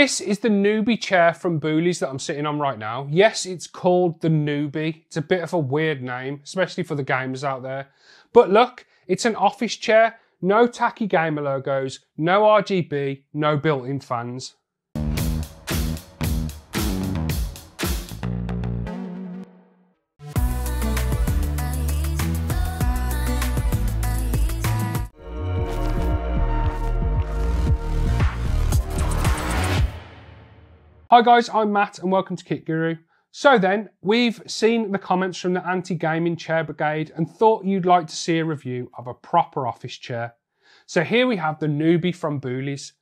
This is the Nubi chair from Boulies that I'm sitting on right now. Yes, it's called the Nubi. It's a bit of a weird name, especially for the gamers out there. But look, it's an office chair, no tacky gamer logos, no RGB, no built-in fans. Hi guys, I'm Matt and welcome to Kit Guru. So then, we've seen the comments from the anti-gaming chair brigade and thought you'd like to see a review of a proper office chair. So here we have the Nubi from Boulies.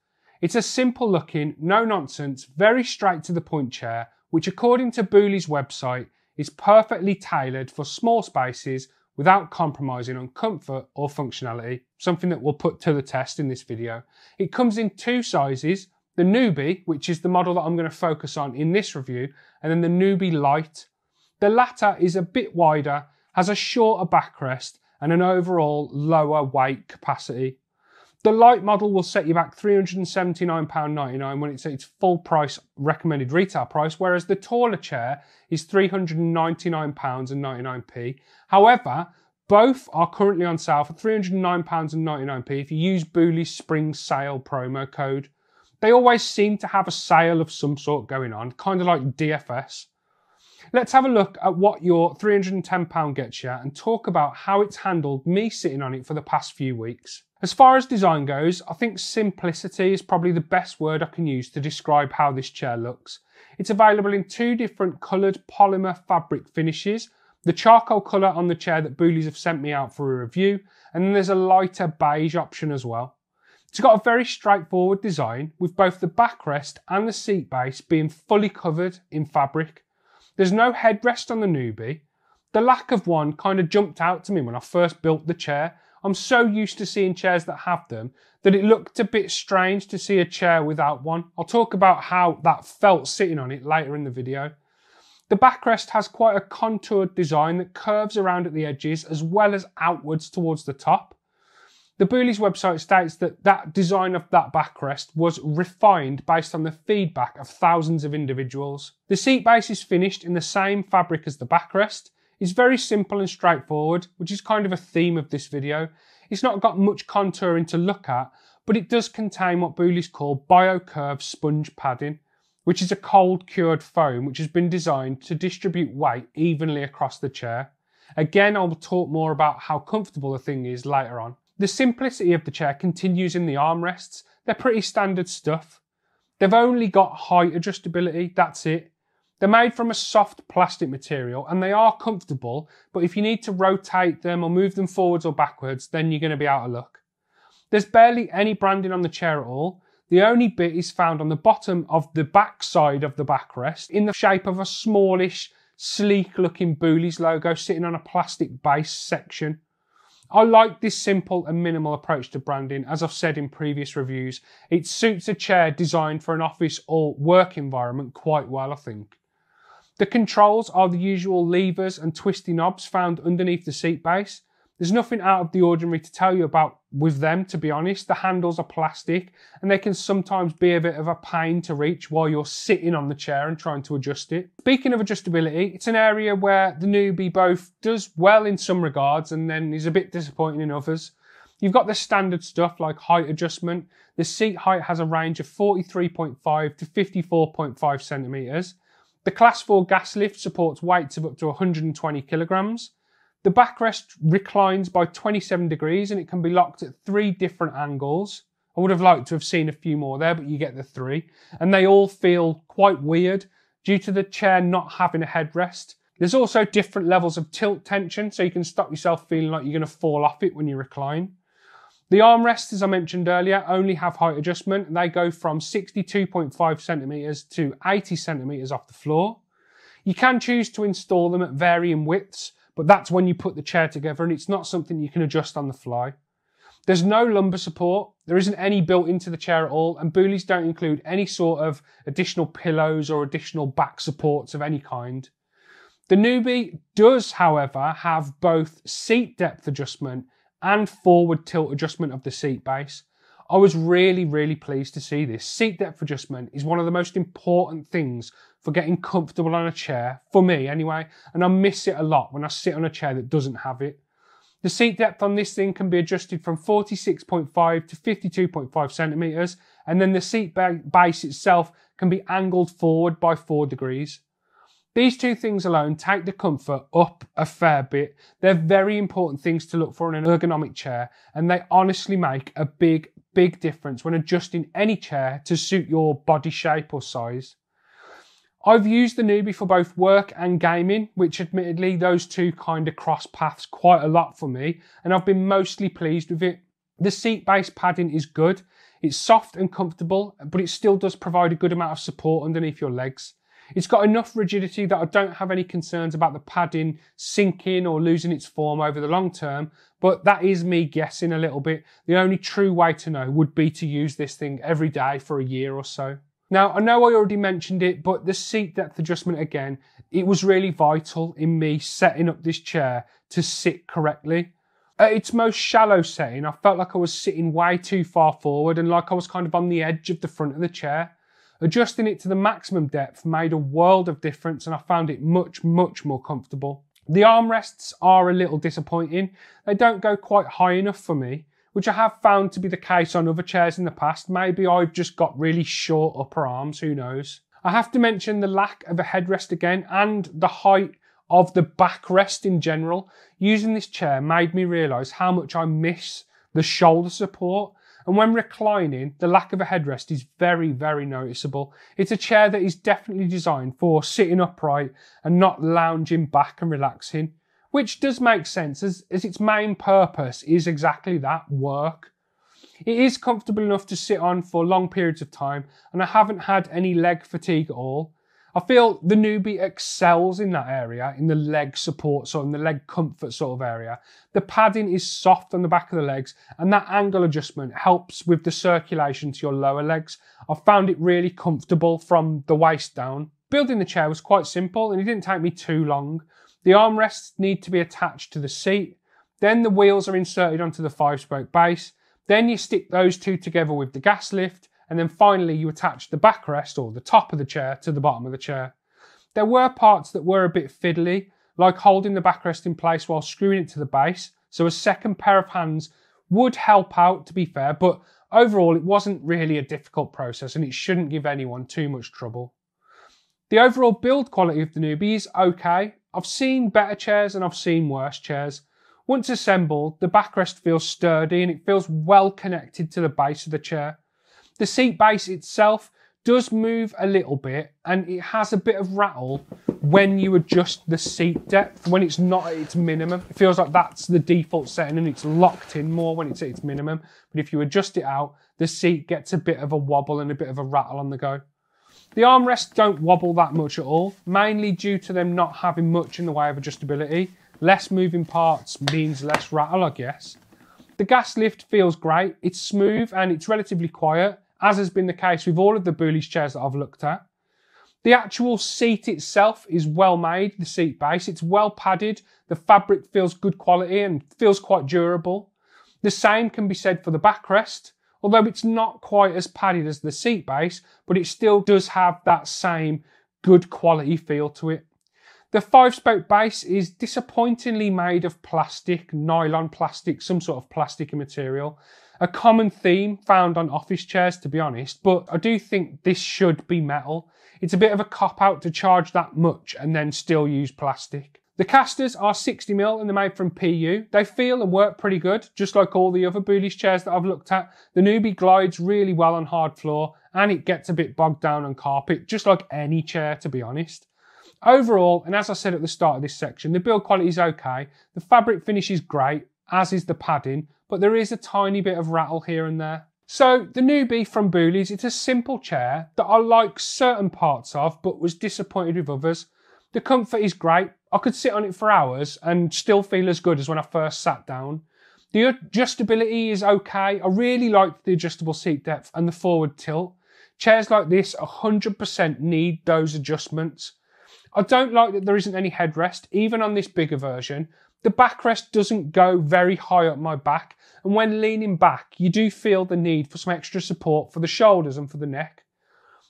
It's a simple looking, no nonsense, very straight to the point chair, which according to Boulies website, is perfectly tailored for small spaces without compromising on comfort or functionality, something that we'll put to the test in this video. It comes in two sizes, the Nubi, which is the model that I'm going to focus on in this review, and then the Nubi Lite. The latter is a bit wider, has a shorter backrest, and an overall lower weight capacity. The Lite model will set you back £379.99 when it's at its full price recommended retail price, whereas the taller chair is £399.99. However, both are currently on sale for £309.99 if you use Boulies' Spring Sale promo code. They always seem to have a sale of some sort going on, kind of like DFS. Let's have a look at what your £310 gets you and talk about how it's handled me sitting on it for the past few weeks. As far as design goes, I think simplicity is probably the best word I can use to describe how this chair looks. It's available in two different coloured polymer fabric finishes, the charcoal colour on the chair that Boulies have sent me out for a review, and then there's a lighter beige option as well. It's got a very straightforward design with both the backrest and the seat base being fully covered in fabric. There's no headrest on the Nubi. The lack of one kind of jumped out to me when I first built the chair. I'm so used to seeing chairs that have them that it looked a bit strange to see a chair without one. I'll talk about how that felt sitting on it later in the video. The backrest has quite a contoured design that curves around at the edges as well as outwards towards the top. The Boulies website states that design of that backrest was refined based on the feedback of thousands of individuals. The seat base is finished in the same fabric as the backrest. It's very simple and straightforward, which is kind of a theme of this video. It's not got much contouring to look at, but it does contain what Boulies call BioCurve sponge padding, which is a cold cured foam which has been designed to distribute weight evenly across the chair. Again, I'll talk more about how comfortable the thing is later on. The simplicity of the chair continues in the armrests. They're pretty standard stuff. They've only got height adjustability, that's it. They're made from a soft plastic material and they are comfortable, but if you need to rotate them or move them forwards or backwards, then you're going to be out of luck. There's barely any branding on the chair at all. The only bit is found on the bottom of the backside of the backrest in the shape of a smallish, sleek looking Boulies logo sitting on a plastic base section. I like this simple and minimal approach to branding. As I've said in previous reviews, it suits a chair designed for an office or work environment quite well, I think. The controls are the usual levers and twisty knobs found underneath the seat base. There's nothing out of the ordinary to tell you about with them, to be honest. The handles are plastic and they can sometimes be a bit of a pain to reach while you're sitting on the chair and trying to adjust it. Speaking of adjustability, it's an area where the Nubi both does well in some regards and then is a bit disappointing in others. You've got the standard stuff like height adjustment. The seat height has a range of 43.5 to 54.5 centimetres. The Class 4 gas lift supports weights of up to 120 kilograms. The backrest reclines by 27 degrees and it can be locked at 3 different angles. I would have liked to have seen a few more there, but you get the 3. And they all feel quite weird due to the chair not having a headrest. There's also different levels of tilt tension, so you can stop yourself feeling like you're going to fall off it when you recline. The armrests, as I mentioned earlier, only have height adjustment and they go from 62.5 centimetres to 80 centimetres off the floor. You can choose to install them at varying widths, but that's when you put the chair together and it's not something you can adjust on the fly. There's no lumbar support. There isn't any built into the chair at all, and Boulies don't include any sort of additional pillows or additional back supports of any kind. The Nubi does, however, have both seat depth adjustment and forward tilt adjustment of the seat base. I was really pleased to see this. Seat depth adjustment is one of the most important things for getting comfortable on a chair, for me anyway, and I miss it a lot when I sit on a chair that doesn't have it. The seat depth on this thing can be adjusted from 46.5 to 52.5 centimeters, and then the seat base itself can be angled forward by 4 degrees. These two things alone take the comfort up a fair bit. They're very important things to look for in an ergonomic chair, and they honestly make a big difference when adjusting any chair to suit your body shape or size. I've used the Nubi for both work and gaming, which admittedly those two kind of cross paths quite a lot for me, and I've been mostly pleased with it. The seat-based padding is good. It's soft and comfortable, but it still does provide a good amount of support underneath your legs. It's got enough rigidity that I don't have any concerns about the padding sinking or losing its form over the long term, but that is me guessing a little bit. The only true way to know would be to use this thing every day for a year or so. Now, I know I already mentioned it, but the seat depth adjustment again, it was really vital in me setting up this chair to sit correctly. At its most shallow setting, I felt like I was sitting way too far forward and like I was kind of on the edge of the front of the chair. Adjusting it to the maximum depth made a world of difference, and I found it much more comfortable. The armrests are a little disappointing. They don't go quite high enough for me, which I have found to be the case on other chairs in the past. Maybe I've just got really short upper arms, who knows. I have to mention the lack of a headrest again, and the height of the backrest in general. Using this chair made me realise how much I miss the shoulder support. And when reclining, the lack of a headrest is very noticeable. It's a chair that is definitely designed for sitting upright and not lounging back and relaxing, which does make sense as its main purpose is exactly that, work. It is comfortable enough to sit on for long periods of time, and I haven't had any leg fatigue at all. I feel the Nubi excels in that area, in the leg support, sort of, in the leg comfort sort of area. The padding is soft on the back of the legs, and that angle adjustment helps with the circulation to your lower legs. I found it really comfortable from the waist down. Building the chair was quite simple, and it didn't take me too long. The armrests need to be attached to the seat. Then the wheels are inserted onto the 5-spoke base. Then you stick those two together with the gas lift. And then finally you attach the backrest, or the top of the chair, to the bottom of the chair. There were parts that were a bit fiddly, like holding the backrest in place while screwing it to the base, so a second pair of hands would help out, to be fair, but overall it wasn't really a difficult process and it shouldn't give anyone too much trouble. The overall build quality of the Nubi is okay. I've seen better chairs and I've seen worse chairs. Once assembled, the backrest feels sturdy and it feels well connected to the base of the chair. The seat base itself does move a little bit, and it has a bit of rattle when you adjust the seat depth, when it's not at its minimum. It feels like that's the default setting and it's locked in more when it's at its minimum. But if you adjust it out, the seat gets a bit of a wobble and a bit of a rattle on the go. The armrests don't wobble that much at all, mainly due to them not having much in the way of adjustability. Less moving parts means less rattle, I guess. The gas lift feels great. It's smooth and it's relatively quiet, as has been the case with all of the Boulies chairs that I've looked at. The actual seat itself is well made, the seat base. It's well padded. The fabric feels good quality and feels quite durable. The same can be said for the backrest, although it's not quite as padded as the seat base, but it still does have that same good quality feel to it. The 5-spoke base is disappointingly made of plastic, nylon plastic, some sort of plasticky material. A common theme found on office chairs, to be honest, but I do think this should be metal. It's a bit of a cop-out to charge that much and then still use plastic. The casters are 60mm and they're made from PU. They feel and work pretty good, just like all the other Boulies chairs that I've looked at. The Nubi glides really well on hard floor, and it gets a bit bogged down on carpet, just like any chair, to be honest. Overall, and as I said at the start of this section, the build quality is okay. The fabric finish is great, as is the padding, but there is a tiny bit of rattle here and there. So the Nubi from Boulies, it's a simple chair that I like certain parts of, but was disappointed with others. The comfort is great. I could sit on it for hours and still feel as good as when I first sat down. The adjustability is okay. I really liked the adjustable seat depth and the forward tilt. Chairs like this 100% need those adjustments. I don't like that there isn't any headrest, even on this bigger version, The backrest doesn't go very high up my back, and when leaning back, you do feel the need for some extra support for the shoulders and for the neck.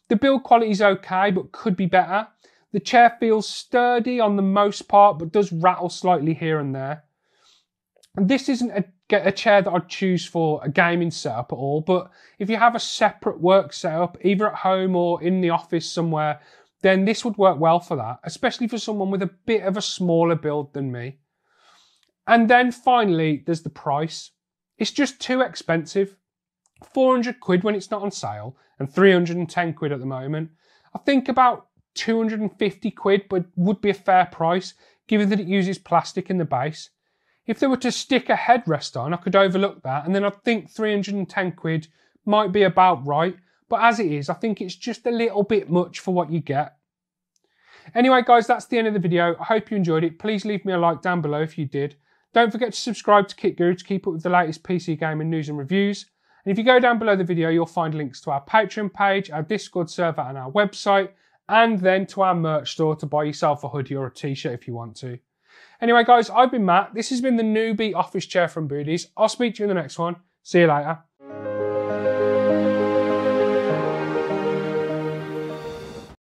The build quality is okay, but could be better. The chair feels sturdy on the most part, but does rattle slightly here and there. And this isn't a chair that I'd choose for a gaming setup at all, but if you have a separate work setup, either at home or in the office somewhere, then this would work well for that, especially for someone with a bit of a smaller build than me. And then finally, there's the price. It's just too expensive. 400 quid when it's not on sale, and 310 quid at the moment. I think about 250 quid but would be a fair price, given that it uses plastic in the base. If they were to stick a headrest on, I could overlook that, and then I think 310 quid might be about right. But as it is, I think it's just a little bit much for what you get. Anyway, guys, that's the end of the video. I hope you enjoyed it. Please leave me a like down below if you did. Don't forget to subscribe to Kit Guru to keep up with the latest PC gaming news and reviews. And if you go down below the video, you'll find links to our Patreon page, our Discord server and our website, and then to our merch store to buy yourself a hoodie or a t-shirt if you want to. Anyway, guys, I've been Matt. This has been the Nubi office chair from Boulies. I'll speak to you in the next one. See you later.